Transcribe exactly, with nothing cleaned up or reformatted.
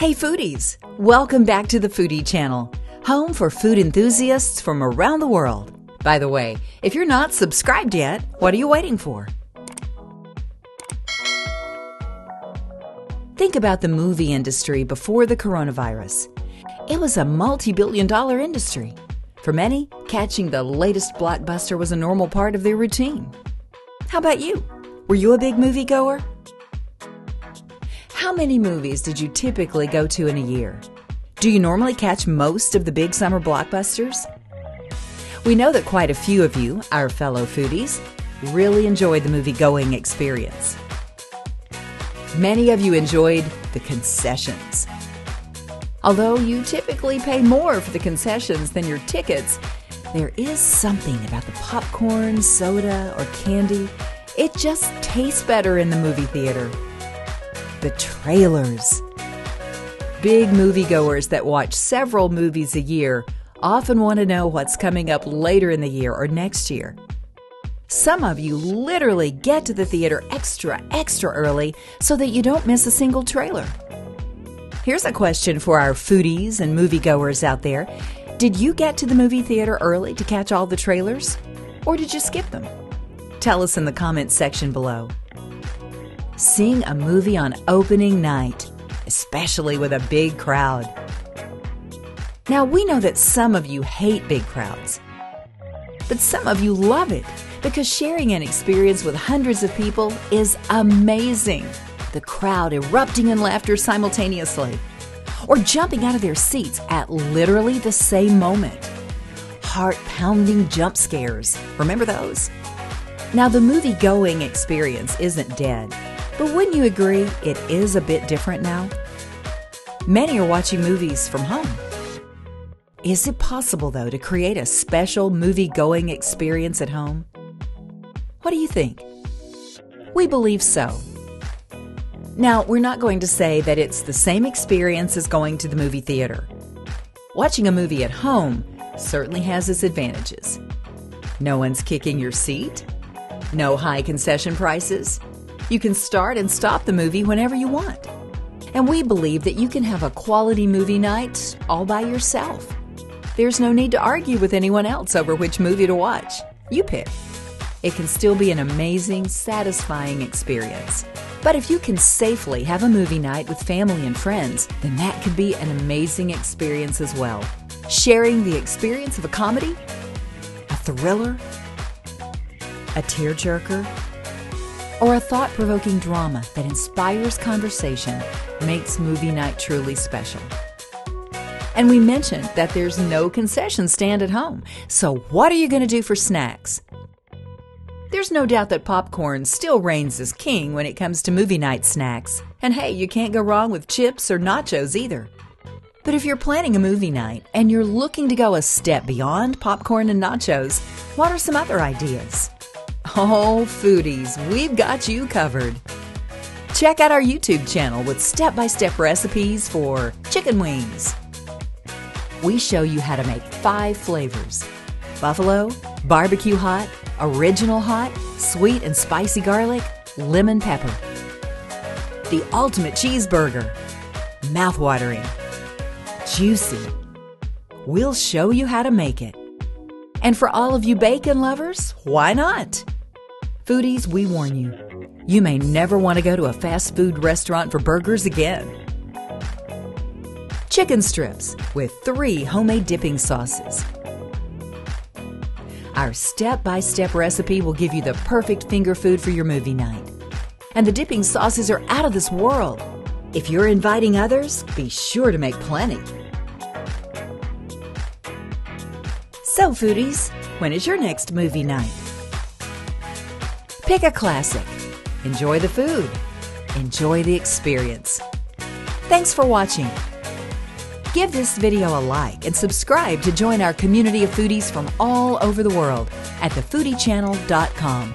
Hey foodies! Welcome back to the Foodie Channel, home for food enthusiasts from around the world. By the way, if you're not subscribed yet, what are you waiting for? Think about the movie industry before the coronavirus. It was a multi-billion dollar industry. For many, catching the latest blockbuster was a normal part of their routine. How about you? Were you a big moviegoer? How many movies did you typically go to in a year? Do you normally catch most of the big summer blockbusters? We know that quite a few of you, our fellow foodies, really enjoyed the movie-going experience. Many of you enjoyed the concessions. Although you typically pay more for the concessions than your tickets, there is something about the popcorn, soda, or candy. It just tastes better in the movie theater. The trailers. Big moviegoers that watch several movies a year often want to know what's coming up later in the year or next year. Some of you literally get to the theater extra, extra early so that you don't miss a single trailer. Here's a question for our foodies and moviegoers out there. Did you get to the movie theater early to catch all the trailers? Or did you skip them? Tell us in the comments section below. Seeing a movie on opening night, especially with a big crowd. Now, we know that some of you hate big crowds, but some of you love it because sharing an experience with hundreds of people is amazing. The crowd erupting in laughter simultaneously, or jumping out of their seats at literally the same moment. Heart-pounding jump scares. Remember those? Now, the movie-going experience isn't dead. But wouldn't you agree it is a bit different now? Many are watching movies from home. Is it possible, though, to create a special movie-going experience at home? What do you think? We believe so. Now, we're not going to say that it's the same experience as going to the movie theater. Watching a movie at home certainly has its advantages. No one's kicking your seat. No high concession prices. You can start and stop the movie whenever you want. And we believe that you can have a quality movie night all by yourself. There's no need to argue with anyone else over which movie to watch. You pick. It can still be an amazing, satisfying experience. But if you can safely have a movie night with family and friends, then that could be an amazing experience as well. Sharing the experience of a comedy, a thriller, a tearjerker, or a thought-provoking drama that inspires conversation makes movie night truly special. And we mentioned that there's no concession stand at home, so what are you going to do for snacks? There's no doubt that popcorn still reigns as king when it comes to movie night snacks. And hey, you can't go wrong with chips or nachos either. But if you're planning a movie night and you're looking to go a step beyond popcorn and nachos, what are some other ideas? Oh, foodies, we've got you covered. Check out our YouTube channel with step-by-step recipes for chicken wings. We show you how to make five flavors: buffalo, barbecue hot, original hot, sweet and spicy garlic, lemon pepper. The ultimate cheeseburger. Mouthwatering. Juicy. We'll show you how to make it. And for all of you bacon lovers, why not? Foodies, we warn you, you may never want to go to a fast food restaurant for burgers again. Chicken strips with three homemade dipping sauces. Our step-by-step recipe will give you the perfect finger food for your movie night. And the dipping sauces are out of this world. If you're inviting others, be sure to make plenty. So foodies, when is your next movie night? Pick a classic. Enjoy the food. Enjoy the experience. Thanks for watching. Give this video a like and subscribe to join our community of foodies from all over the world at the foodie channel dot com.